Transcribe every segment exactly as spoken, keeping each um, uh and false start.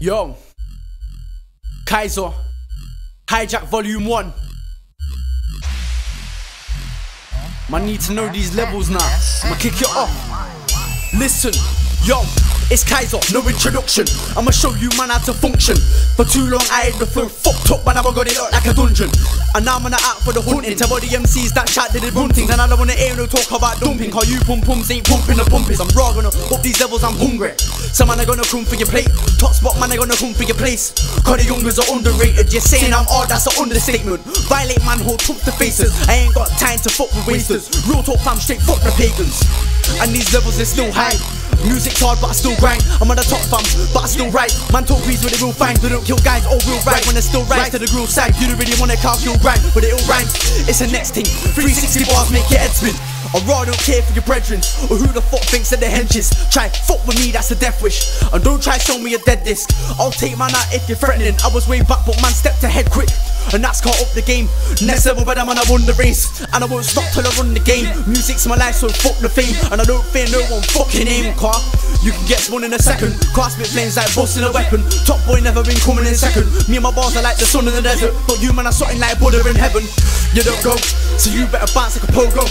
Yo, Kaiser, Hijack Volume One. Man, need to know these levels now. I'ma kick it off. Listen, yo, it's Kaiser, no introduction. I'ma show you man how to function. For too long I had the flow fucked up, but now I got it up like a dungeon. And now I'm on the out for the hunting. Tell all the M Cs that chat did it run things, and I don't wanna hear no talk about dumping. Cause you pump pumps ain't pumping the pumpies. I'm raw gonna up these levels, I'm hungry. Some man are gonna come for your plate. Top spot man are gonna come for your place. Cause the youngers are underrated. You're saying I'm odd, that's an understatement. Violate manhood, trump the faces. I ain't got time to fuck with wasters. Real talk fam, straight fuck the pagans. And these levels is still high. Music's hard but I still grind. I'm on the top fam, but I still write. Man talk reads with the real fine. They don't kill guys or real right. When they still rise to the real side. You don't really wanna cast your rhyme, but it all rhymes. It's the next thing. Three sixty bars make your head spin. I rather don't care for your brethren, or who the fuck thinks that they're henches. Try fuck with me, that's a death wish. And don't try show me a dead disc. I'll take man out if you're threatening. I was way back but man stepped ahead quick, and that's caught up the game. Next level better man, I won the race, and I won't stop till I run the game. Music's my life so fuck the fame, and I don't fear no one fucking aim. Car, you can get one in a second. Cast with flames like busting a weapon. Top boy never been coming in second. Me and my bars are like the sun in the desert, but you man are something like Buddha in heaven. You don't go, so you better bounce like a pogo.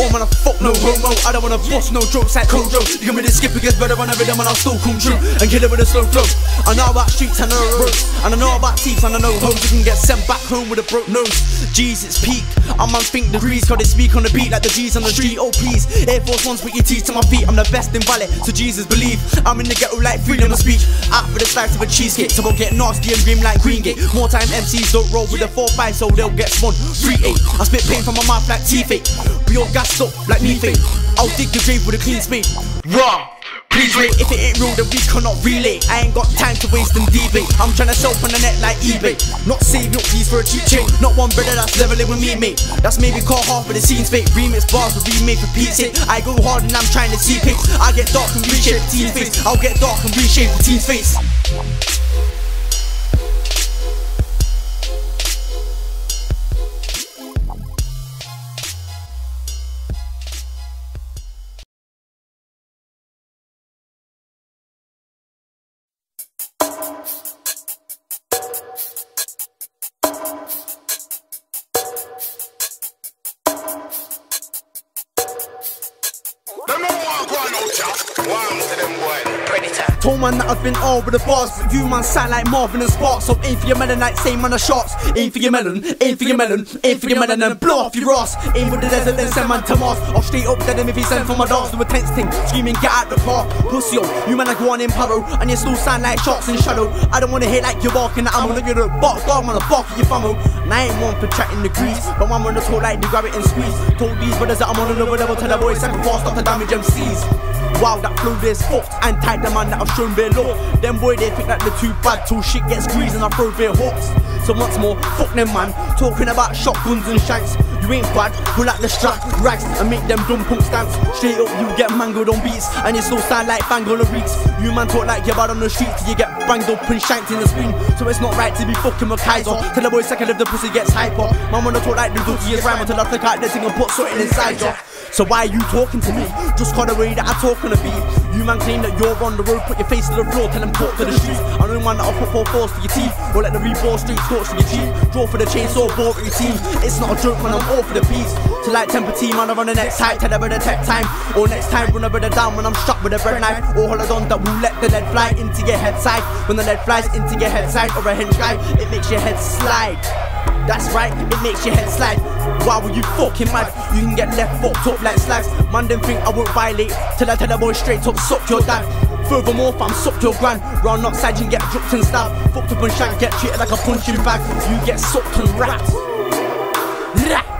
Oh man, I fuck no homo. I don't wanna bust no jokes like Kojo. You give me the skip, it gets better on a rhythm and I'll still come true and kill it with a slow flow. I know about streets, I know roads, and I know about thieves, and I know homes. You can get sent back home with a broke nose. G's, it's peak. I man think the breeze, cause they speak on the beat like the G's on the street. Oh please, Air Force Ones with your teeth to my feet. I'm the best in Valley, so Jesus believe. I'm in the ghetto like freedom of speech. Out for the slice of a cheesecake, so I'll get nasty and grim like Green Gate. More time M Cs don't roll with a four five, so they'll get spun. three eight. I spit pain from my mouth like T-Fate. We all gassed up like methane. I'll dig your grave with a clean spade. Wrong. Please wait, if it ain't real then we cannot relay. I ain't got time to waste and debate. I'm trying to sell on the net like eBay. Not saving up these for a cheap chain. Not one brother that's leveling with me mate. That's maybe call half of the scenes fake. Remix bars will remake for Pete's sake. I go hard and I'm trying to see pics. I get dark and reshape the team's face. I'll get dark and reshape the team's face. Told man that I've been all with the bars, but you man sound like Marvin and Sparks. So aim for your melon like same man of sharks. Aim for your melon, aim for your melon, aim for your melon and blow off your ass. Aim with the desert then send man to Mars. I'll straight up dead him if he send for my dance. Do a tense thing, screaming get out the car. Pussy yo, you man I go on in paro, and you still sound like sharks in shadow. I don't wanna hear like you're barking at ammo. Look at the bark, dog man, I bark at your famo. And I ain't one for chatting the grease, but man when the talk like you grab it and squeeze. Told these brothers that I'm on another level, tell the boys I can fast off the damage M Cs. Wow, that flow there's fucked and tied the man that I've shown their law. Them boy they think that they're too bad till shit gets squeezed and I throw their hooks. So once more, fuck them man, talking about shotguns and shanks. You ain't bad, pull out the strap, rags and make them dumb punk stamps. Straight up you get mangled on beats and you still sound like bang on the reeks. You man talk like you're bad on the streets till you get banged up and shanked in the spleen. So it's not right to be fucking with Kaiser. Tell the boy second if the pussy gets hyper. Man wanna talk like the dookie is rhyme until I flick out the thing and put something inside ya. So why are you talking to me? Just call the way that I talk on the beat. You man claim that you're on the road, put your face to the floor, tell them talk to the streets. I know man that I'll put four fours to your teeth, or let the reborn streets torch to your teeth. Draw for the chainsaw, bore for your team. It's not a joke man, I'm all for the peace. Till like temper team, man I run the next height, tell the brother tech time. Or next time run a brother down when I'm strapped with a bread knife. Or hold on that will let the lead fly into your head side. When the lead flies into your head side, or a hinge guy, it makes your head slide. That's right, it makes your head slide. Why were you fucking mad? You can get left fucked up like slags. Man them think I won't violate till I tell the boy straight up, suck your dad. Furthermore fam, suck your gran. Round outside you can get dropped and stabbed. Fucked up and shanked, get treated like a punching bag. You get sucked and wrapped. Rap.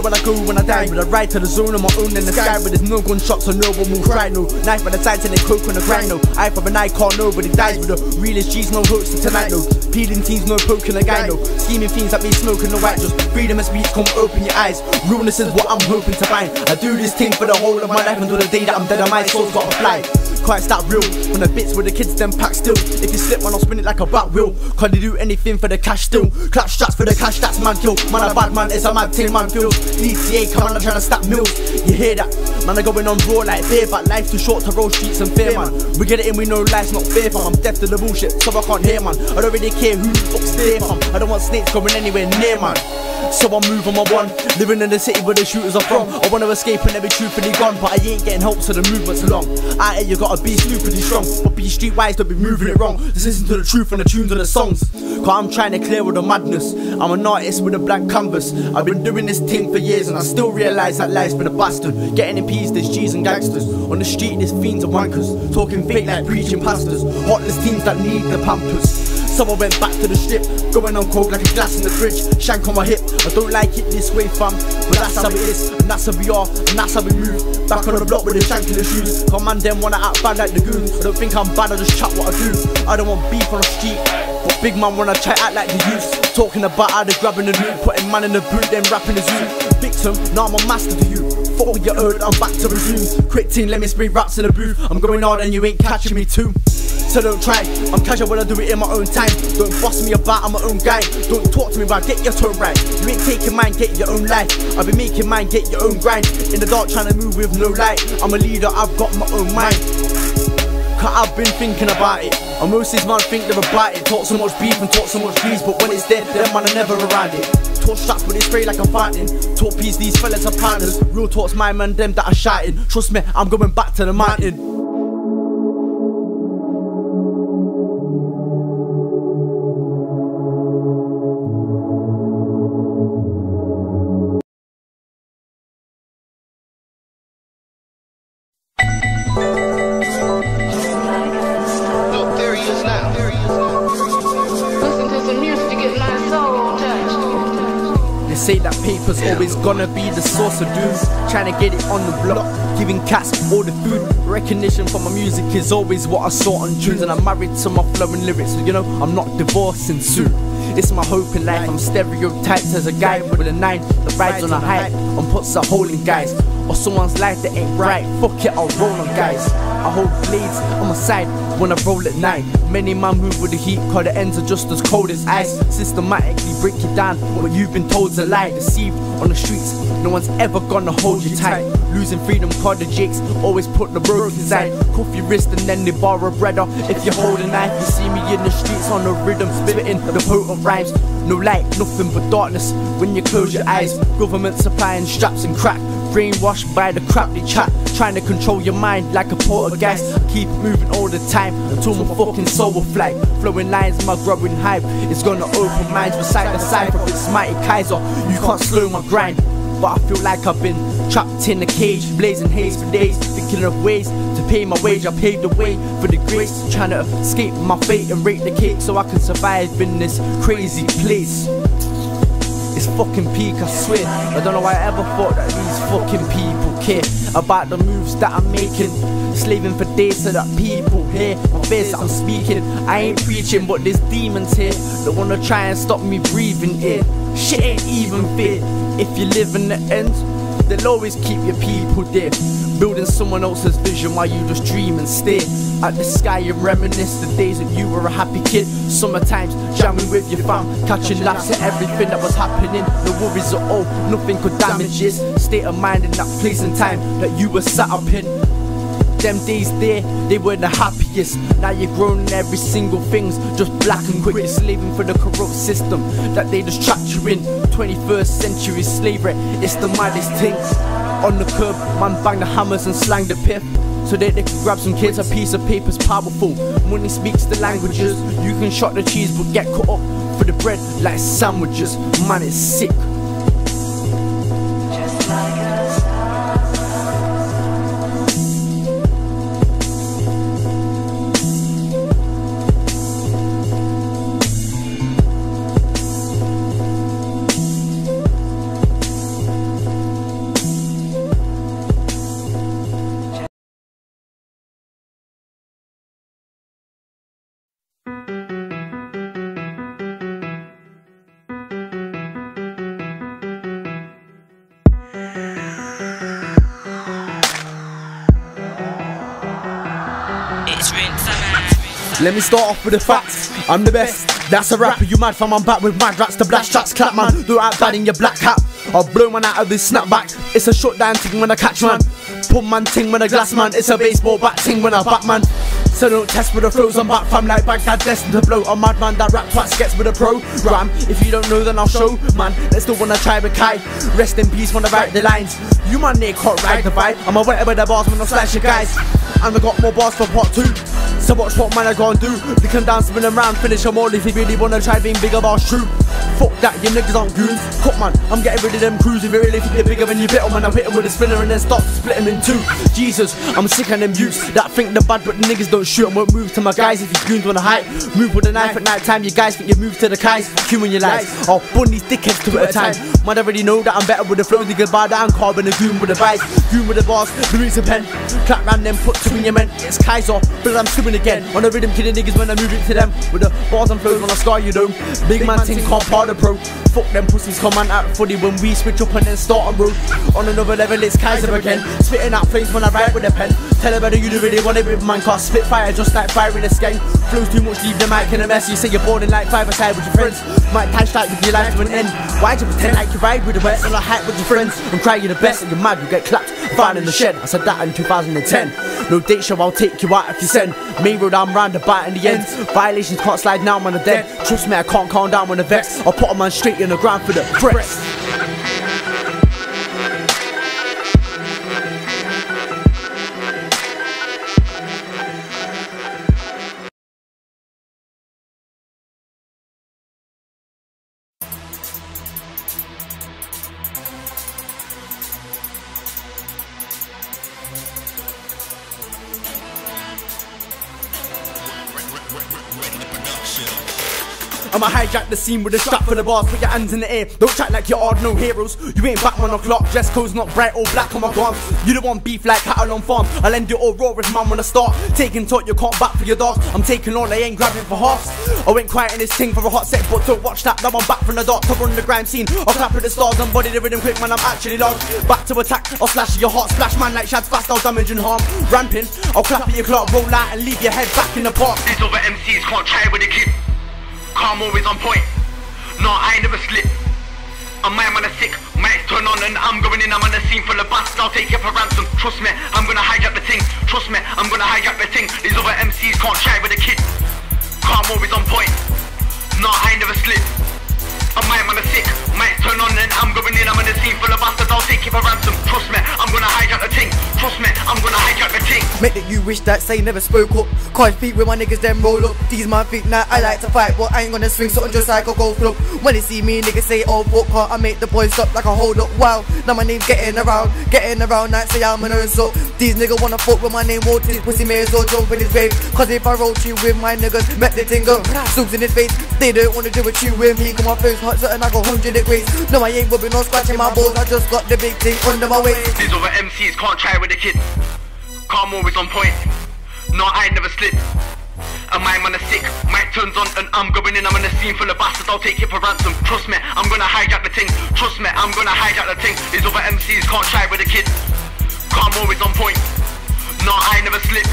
career when I go, when I die, when I ride to the zone on my own in the sky, but there's no gunshots, so no one will cry, no knife by the sides and they coke on the grind, no eye for an eye, can't nobody dies with the realest G's, no hooks to tonight, no peeling teens, no poking a guy, no scheming fiends that be smoking the white, just freedom of speech, come open your eyes, realness is what I'm hoping to find. I do this thing for the whole of my life until the day that I'm dead and my soul's gotta fly. Quite that real, when the bits with the kids then pack still. If you slip man I'll spin it like a bat wheel. Can't they do anything for the cash still? Clap straps for the cash, that's man kill. Man a bad man, it's a mad thing man feels. D T A come on, I'm trying to stack mills. You hear that? Man I going on raw like fear, but life's too short to roll streets and fear man. We get it in, we know life's not fair fam. I'm deaf to the bullshit, so I can't hear man. I don't really care who the fuck's there fam. I don't want snakes going anywhere near man. So I move on my one, living in the city where the shooters are from. I wanna escape and every truthfully gone, but I ain't getting help so the movement's long. I hear you gotta be stupidly strong, but be streetwise, don't be moving it wrong. Just listen to the truth and the tunes and the songs, cause I'm trying to clear all the madness. I'm an artist with a blank canvas. I've been doing this thing for years and I still realise that life's been a bastard. Getting in peace, there's G's and gangsters. On the street there's fiends and wankers, talking fake like preaching pastors. Heartless teens that need the pampers. So I went back to the strip, going on coke like a glass in the fridge. Shank on my hip, I don't like it this way fam, but that's how it is, and that's how we are, and that's how we move. Back on the block with the shank in the shoes. Come on them wanna act bad like the goons. I don't think I'm bad, I just chat what I do. I don't want beef on the street, but big man wanna chat act like the youths. Talking about how they're grabbing the loot, putting man in the boot, then rapping the zoo. Victim, now I'm a master to you. Four year old, I'm back to resume. Quick team, let me spray raps in the booth. I'm going hard and you ain't catching me too. So don't try, I'm casual when I do it in my own time. Don't boss me about, I'm my own guy. Don't talk to me about, get your tone right. You ain't taking mine, get your own life. I've been making mine, get your own grind. In the dark trying to move with no light. I'm a leader, I've got my own mind. Cause I've been thinking about it, and most of these man think they're about it. Talk so much beef and talk so much peace, but when it's dead, them man are never around it. Talk straps but they spray like I'm fighting. Talk peace, these fellas are partners. Real talk's my man, them that are shouting. Trust me, I'm going back to the mountain. Always gonna be the source of doom. Trying to get it on the block, giving cats all the food. Recognition for my music is always what I saw on tunes, and I'm married to my flowing lyrics, so you know I'm not divorcing soon. It's my hope in life. I'm stereotyped as a guy with a nine that rides on a hype and puts a hole in guys, or someone's life that ain't right. Fuck it, I'll roll on guys. I hold blades on my side when I roll at night. Many man move with the heat, cause the ends are just as cold as ice. Systematically break you down, what you've been told's a lie. Deceived on the streets, no one's ever gonna hold you tight. Losing freedom, cause the jakes always put the road inside. Cuff your wrist and then they borrow a breader. If you hold a knife, you see me in the streets on the rhythm, spitting the potent rhymes. No light, nothing but darkness when you close your eyes. Government supplying straps and crack, brainwashed by the crap they chat. Trying to control your mind like a poltergeist. I keep moving all the time until my fucking soul will fly. Flowing lines, my growing hype, it's gonna open minds. Recite the cipher, it's mighty Kaiser, you can't slow my grind. But I feel like I've been trapped in a cage, blazing haze for days, thinking of ways to pay my wage. I paved the way for the grace, trying to escape my fate and rake the cake so I can survive in this crazy place. It's fucking peak, I swear. I don't know why I ever thought that these fucking people care about the moves that I'm making. Slaving for days so that people hear my fears that I'm speaking. I ain't preaching, but there's demons here that wanna try and stop me breathing here. Shit ain't even fair. If you live in the end, they'll always keep your people there. Building someone else's vision while you just dream and stare at the sky and reminisce the days that you were a happy kid. Summertimes, jamming with your fam, catching laughs at everything that was happening. No worries at all, nothing could damage this state of mind in that place and time that you were sat up in. Them days there, they were the happiest. Now you're grown and every single thing's just black and quick. You're slaving for the corrupt system that they just trapped you in. twenty-first century slavery, it's the maddest thing. On the curb, man bang the hammers and slang the piff, so that they can grab some kids. A piece of paper's powerful, money speaks the languages. You can shop the cheese but get cut up for the bread like sandwiches. Man, it's sick. Let me start off with the facts, I'm the best. That's a rapper, you mad fam, I'm back with mad rats. The black straps clap man, do out bad in your black hat. I'll blow man out of this snapback. It's a shot down ting when I catch man, pull man ting when I glass man. It's a baseball bat ting when I bat man. So don't test with the flows, I'm back fam like Baghdad, destined to blow. A madman that rap twats gets with a program. If you don't know then I'll show man, let's do when I try with Kai. Rest in peace when I write the lines, you man they can't ride the vibe. I'm a wetter with the bars when I slash your guys, and I got more bars for part two. So watch what man I gonna do, they come down spin around, finish them all if you really wanna try being bigger bars true. Fuck that, you niggas aren't goons, cut man, I'm getting rid of them crews. If you really think they're bigger than you bit them, man I hit them with a spinner and then stop to split them in two. Jesus, I'm sick of them youths that think they're bad but the niggas don't shoot and won't move to my guys. If you goons wanna hide, move with a knife at night time. You guys think you move to the Kaiser, Q in your lies. I'll bun these dickheads two at a time, man I already know that I'm better with the flow. Niggas bar down, carbon and goon with the vice, goon with the bars, lyrics and pen. Clap round them, put two in your men, it's Kaiser, but I'm stupid again. On the rhythm killing niggas when I move it to them, with the bars and flows when I scar you though. Big, Big man ting can't par the pro, fuck them pussies come on out funny when we switch up and then start a road. On another level it's Kaiser again, spitting out flames when I write with a pen. Tell her whether you do really want it with man, cause spit fire just like firing a skank. Flows too much leave the mic in a mess, you say you're bored and like five aside with your friends. Might touch like with your life to an end, why'd you pretend like you ride with the west and I hype with your friends? And cry you're the best and you're mad, you get clapped, found in the shed. I said that in two thousand ten, no date show I'll take you out if you send. Main road I'm round the bat in the end, violations can't slide now man I'm dead. Trust me I can't calm down when I vex, I'll put a man straight in the ground for the press. I'ma hijack the scene with a strap for the bars, put your hands in the air, don't chat like you're hard, no heroes. You ain't back on the clock, dress code's not bright or black on my gone. You the one beef like cattle on farm, I'll end it all raw if man when I start. Taking talk, you can't back for your dogs, I'm taking all, I ain't grabbing for halves. I went quiet in this thing for a hot sec, but don't watch that, now I'm back from the dark. To run the grime scene, I'll clap with the stars, I'm body the rhythm quick man, I'm actually logged. Back to attack, I'll slash your heart, splash man like shads fast, I'll damage and harm. Ramping, I'll clap at your clock, roll out and leave your head back in the park. These other M Cs can't try with the kid, I'm always on point. No, I ain't never slip. And my man is sick, mics turn on and I'm going in. I'm on the scene full of bust, I'll take it for ransom. Trust me, I'm gonna hijack the thing. Trust me, I'm gonna hijack the thing. These other M Cs can't try with a kid. I'm always on point. No, I ain't never slip. And my man is sick, mics turn on and I'm going in. I'm on the scene full of bastards, I'll take it for ransom. Trust me, I'm gonna hijack the thing. Trust me, I'm gonna hijack the thing. Make that you wish that say never spoke up. Can't speak with my niggas then roll up. These man think that I like to fight, but I ain't gonna swing something just like a golf club. When they see me niggas say oh fuck, can't I make the boys stop like a hold up. Wow, now my name's getting around, getting around like say I'm an so. These niggas wanna fuck with my name, walk to this pussy may as well jump in his grave. Cause if I roll you with my niggas, met the tingle, swoops in his face. They don't wanna do what you with me, cause my face hot and I got hundred degrees. No I ain't rubbing on scratching my balls, I just got the big thing under my waist. These other M Cs can't try with the kid, calm always on point. No, I ain't never slip. And my man is sick, my turns on and I'm going in. I'm in a scene full of bastards, I'll take it for ransom. Trust me, I'm gonna hijack the thing. Trust me, I'm gonna hijack the thing. These other M Cs can't try with the kid, calm always on point. No, I ain't never slip.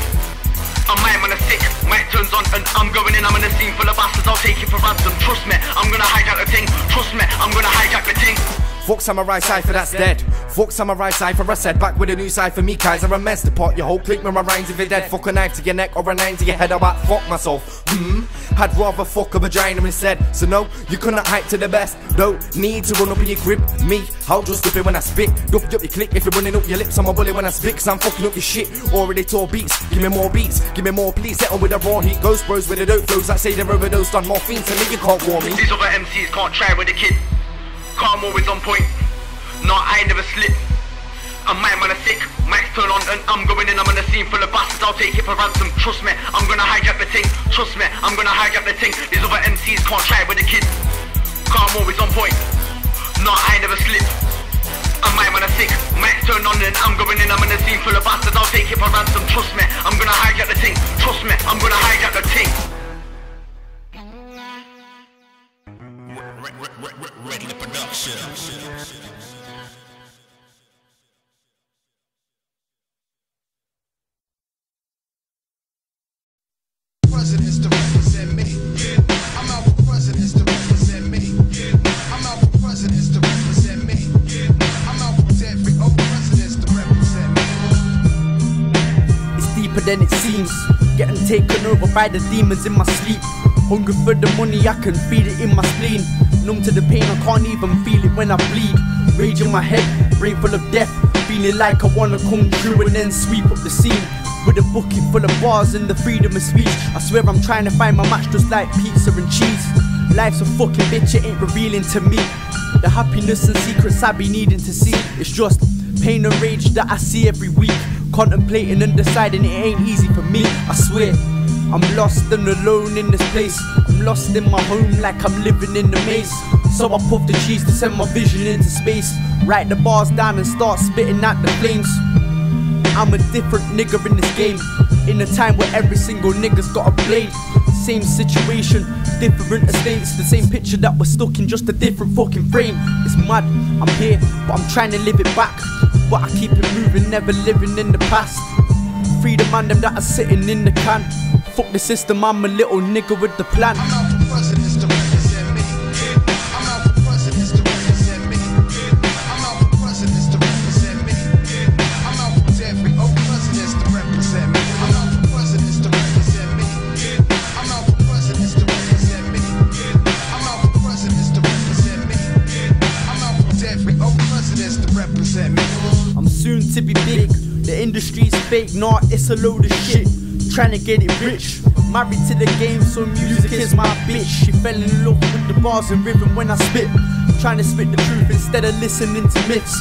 And my man is sick, my turns on and I'm going in. I'm in a scene full of bastards, I'll take it for ransom. Trust me, I'm gonna hijack the thing. Trust me, I'm gonna hijack the thing. Fuck Samurai Cypher, that's dead. Fuck Samurai Cypher, I said. Back with a new cypher, me Kaiser, a mess. Depart your whole clique with my rhymes if you're dead. Fuck a knife to your neck or a nine to your head. I about fuck myself. Hmm? I'd rather fuck a vagina instead. So no, you couldn't hype to the best. Don't need to run up in your grip. Me, I'll just dip it when I spit. Dup up your click if you're running up your lips. I'm a bully when I spit, cause I'm fucking up your shit. Already tore beats, give me more beats, give me more please. Settle with the raw heat. Ghost bros with the dope flows. I say they're overdosed on morphine, so me you can't warn me. These other M Cs can't try with the kid. Calm always on point. No, I ain't never slip. And my man is sick, mics turn on and I'm going in. I'm on a scene full of bastards, I'll take it for ransom. Trust me, I'm gonna hijack the thing. Trust me, I'm gonna hijack the thing. These other M Cs can't try with the kid. Calm always on point. No, I ain't never slip. And my man is sick, mics turn on and I'm going in. I'm on a scene full of bastards, I'll take it for ransom. Trust me, I'm gonna hijack the thing. Trust me, I'm gonna hijack the thing. Ready to production. presidents to represent me. I'm out with presidents to represent me. I'm out with presidents to represent me. I'm out with every old presidents to represent me. It's deeper than it seems. Getting taken over by the demons in my sleep. Hungry for the money, I can feel it in my spleen. Numb to the pain, I can't even feel it when I bleed. Rage in my head, brain full of death. Feeling like I wanna come through and then sweep up the scene. With a bucket full of bars and the freedom of speech. I swear I'm trying to find my match just like pizza and cheese. Life's a fucking bitch, it ain't revealing to me. The happiness and secrets I be needing to see. It's just pain and rage that I see every week. Contemplating and deciding it ain't easy for me, I swear. I'm lost and alone in this place. I'm lost in my home like I'm living in the maze. So I puff the cheese to send my vision into space. Write the bars down and start spitting out the flames. I'm a different nigga in this game. In a time where every single nigga's got a blade. Same situation, different estates. The same picture that we're stuck in, just a different fucking frame. It's mad, I'm here, but I'm trying to live it back. But I keep it moving, never living in the past. Free the man them that are sitting in the can. Fuck the system, I'm a little nigga with the plan. I'm out for presidents to represent me. I'm out for presidents to represent me. I'm out for presidents to represent me. I'm out for every old presidents to represent me. I'm out for presidents to represent me. I'm out for presidents to represent me. I'm out for presidents to represent me. I'm out for every old presidents to represent me. I'm soon to be big. The industry's fake, nah, it's a load of shit. Trying to get it rich, married to the game, so music is my bitch. She fell in love with the bars and rhythm when I spit. Trying to spit the truth instead of listening to myths.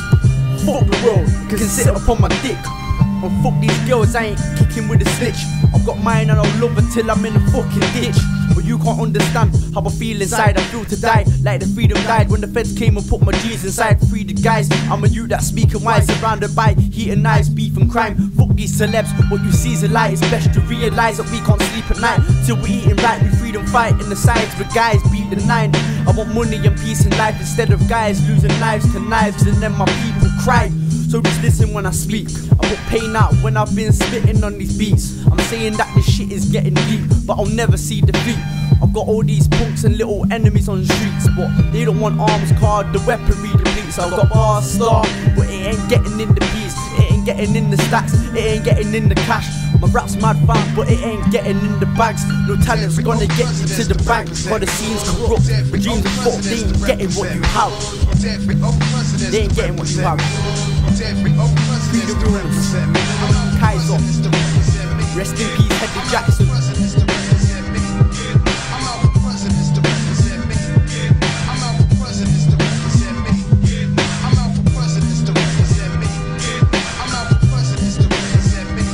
Fuck the world, cause it sit upon my dick. And fuck these girls, I ain't kicking with a snitch. I've got mine and I'll love until I'm in a fucking ditch. But you can't understand how I feel inside. I feel to die, like the freedom died when the feds came and put my G's inside. Free the guys, I'm a youth that's speaking wise. Surrounded by heat and knives, beef and crime. Fuck these celebs, what you see's a lie. It's best to realise that we can't sleep at night till we eating right, we freedom fighting the sides. But guys, beat the nine. I want money and peace in life instead of guys losing lives to knives. And then my people cry. So just listen when I speak. I put pain out when I've been spitting on these beats. I'm saying that this shit is getting deep, but I'll never see defeat. I've got all these punks and little enemies on streets, but they don't want arms, card, the weaponry depletes. I've got bars, star, but it ain't getting in the peace. It ain't getting in the stacks, it ain't getting in the cash. My rap's mad fam, but it ain't getting in the bags. No talent's gonna get you to the bank, but the scene's corrupt. Regimes are fucked, they ain't getting what you have. They ain't getting what you have. Every old president to represent me. Kaiser, rest in peace, Hijack Jackson. I'm out for presidents to represent me. I'm out for presidents to represent me. I'm out for presidents to represent me. I'm out for presidents to represent me.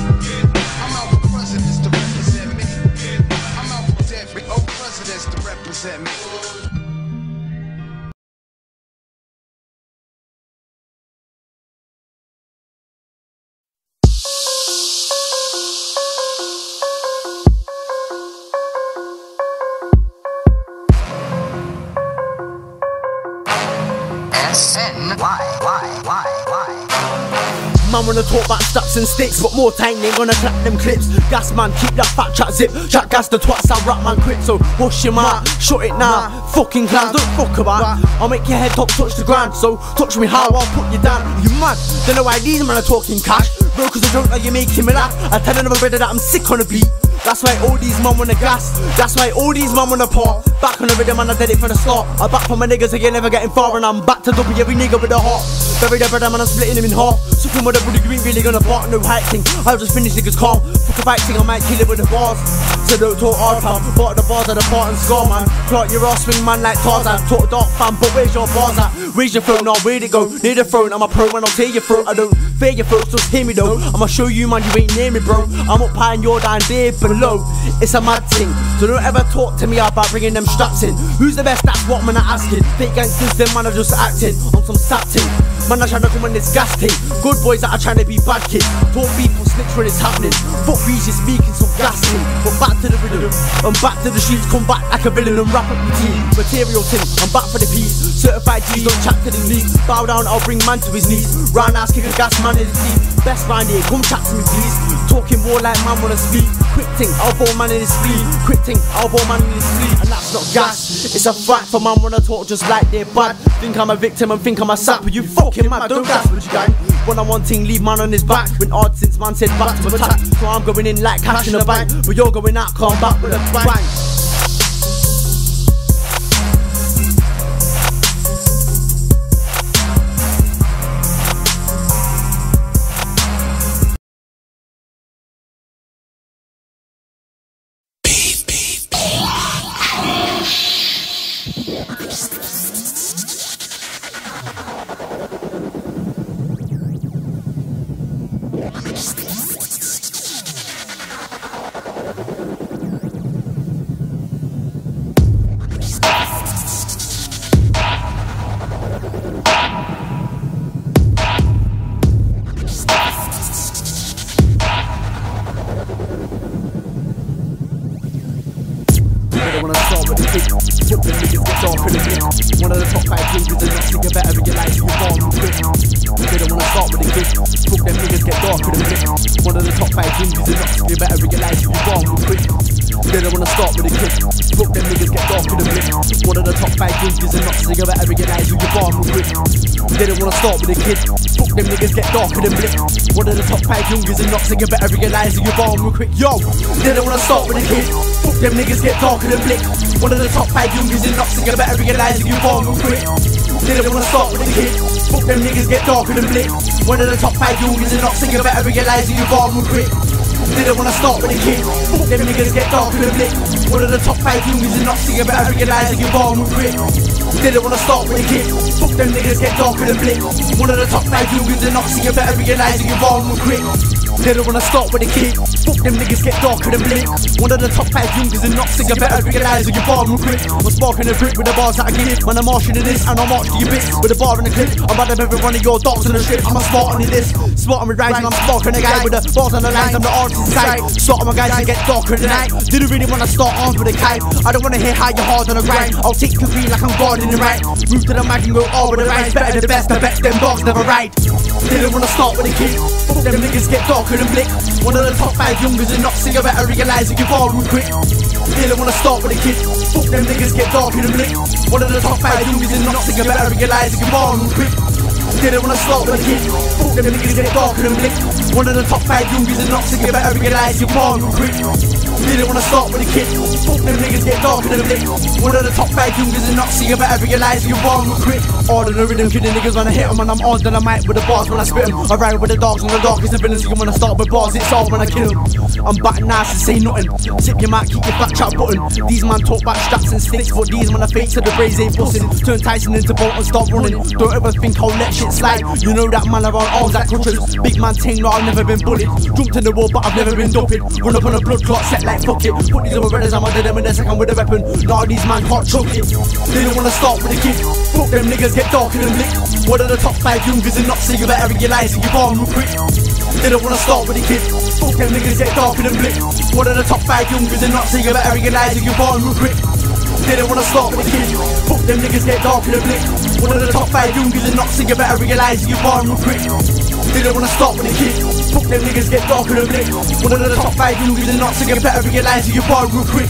I'm out for presidents to represent me. I'm out for every old presidents to represent me. Man wanna talk about straps and sticks, but more time they gonna clap them clips. Gas man, keep that fat chat zip. Chat gas the twats, I rap man quick. So wash your mouth, shut it now. Fucking clowns, don't fuck about. I'll make your head top touch the ground. So touch me how, I'll put you down. You mad? Don't know why these men are talking cash. Bro, cause I don't know you're making me laugh. I tell another brother that I'm sick on the beat. That's why all these man wanna gas. That's why all these man wanna pop. Back on the rhythm and I did it from the start. I back for my niggas, I ain't never getting far. And I'm back to double every nigga with a heart. Bury the bread, man, I'm splitting him in half. Sucking with a bullet, you ain't really gonna bark. No hacking, I'll just finish niggas calm. Fuck a fight thing, I might kill it with the bars. So don't talk hard, fam. Bark the bars at the part and score, man. Plot your ass, swing man like Tarzan. Talk dark, fam, but where's your bars at? Raise your phone, now where'd it go? Near the throne, I'm a pro and I'll tear your throat. I don't fear your throat, just hear me though. I'ma show you, man, you ain't near me, bro. I'm up high and you're down there below. It's a mad thing, so don't ever talk to me about bringing them straps in. Who's the best? That's what man are asking. Fake gangsters, them man are just acting on some sap thing. Man, I tryna come on this gas tape. Good boys that are trying to be bad kids. Don't beef or snitch when it's happening. Fuck these, you're speaking some gassing. But back to the rhythm, I'm back to the streets. Come back like a villain and wrap up your team. Material thing, I'm back for the peace. Certified G's don't chat to the leaks. Bow down, I'll bring man to his knees. Round ass kicking gas, man in the seat. Best round here, come chat to me please. Talking war like man wanna speak. Quick thing, I'll ball man in his sleep. Quick thing, I'll ball man in his sleep. And that's not gas, it's a fact. For man wanna talk just like they're bad. Think I'm a victim and think I'm a sap. But you fucking mad, don't gas, would you gang? When I want ting, leave man on his back. Been hard since man said back to attack. So I'm going in like cash in the bank. But you're going out, come back with a bang. So you better realise that you're born real quick, yo. They don't wanna start with a kid. Fuck them niggas, get darker than Blick. One of the top five youngers in Knox, so you better realise that you're born real quick. They don't wanna start with a kid. Fuck them niggas, get darker than Blick. One of the top five youngers in Knox, so you better realise that you're born real quick. They don't wanna start with a kid. Fuck them niggas, get darker than Blick. One of the top five youngers in Knox, so you better realise that you're born real quick. They don't wanna start with a kid. Fuck them niggas, get darker than Blick. One of the top five youngers in Knox, so you better realise that you're born real quick. They don't wanna start with a kid. Fuck them niggas, get darker than Blick. One of the top five youngers in Knox, so you better realise that you're born real quick. I'm sparking a brick with the bars that I give. When I'm marching in this and I'm marching to your bitch with a bar and a clip. I'm bad at every one of your dogs on the strip. I'm a smart on this, smart on my rhymes, and I'm sparking a guy with the bars and the lines. I'm the artist inside. Start on my guys and get darker tonight. Didn't really wanna start arms with a kite. I don't wanna hear how you're hard on the grind. I'll take your green like I'm guarding the right. Move to the mic and go all with the rhymes. Better than the best, I bet them dogs never ride. They don't wanna start with a kid. Fuck them niggas, get darker. Blick. One of the top five youngers in Knox, so you better realise that you're born real quick. They don't wanna start with a kid. Fuck them niggas, get darker than Blick. One of the top five youngers in Knox, so you better realise that you're born real quick. They don't wanna start with a kid. Fuck them niggas, get darker than Blick. One of the top five youngers in Knox, so you better realise you're born real quick. They don't wanna start with a kid. Fuck them niggas, get darker than Blick. One of the top five youngers in Knox, so you better realise you're born real quick. All of the rhythm, kid, the niggas wanna hit 'em, and I'm on than I might with the bars when I spit 'em. I ride with the dogs on the darkest of villains, so you wanna start with bars, it's all when I kill 'em. I'm back now, so say nothing. Zip your mouth, keep your back chat button. These man talk back straps and sticks, but these man are fake, so the braids ain't bustin'. Turn Tyson into Bolt and start running. Don't ever think I'll let shit slide. You know that man around all that country. Big man ting, no, I've never been bullied. Jumped in the wall, but I've never been dumping. Run up on a blood clot, set like fuck it. Put these over brothers, I'm under them in a second with a weapon. Nah, these man can't chuck it. They don't wanna start with a kid. Fuck them niggas, get darker than Blick. One of the top five youngers in Knox, so you better realise that you're born real quick. They don't wanna start with a kid. Fuck them niggas, get darker than Blick. One of the top five youngers in Knox, so you better realise that you're born real quick. They don't wanna start with a kid. Fuck them niggas, get darker than Blick. One of the top five youngers in Knox, so you better realise that you're born real quick. They don't wanna start with a kid. Fuck them niggas, get darker than Blick. One of the top five youngers in Knox, so you better realise that you're born real quick.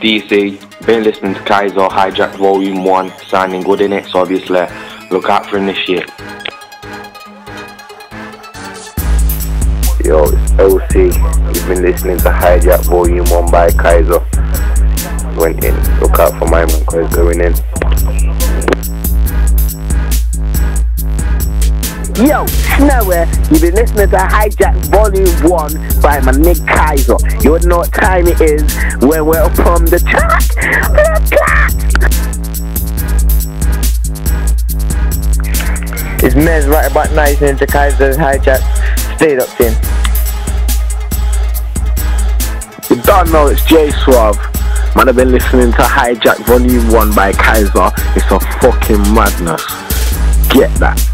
D C, been listening to Kaiser, Hijack Volume One, sounding good in it, so obviously look out for him this year. Yo, it's L C, you've been listening to Hijack Volume One by Kaiser. Went in, look out for my man, cause going in. Yo, Snower, you've been listening to Hijack Volume one by my nigga Kaiser. You would know what time it is when we're upon the track. The track! It's Mez right about now, listening to Kaiser's Hijack. Stay up in. You don't know it's J Suave. Man, I've been listening to Hijack Volume One by Kaiser. It's a fucking madness. Get that.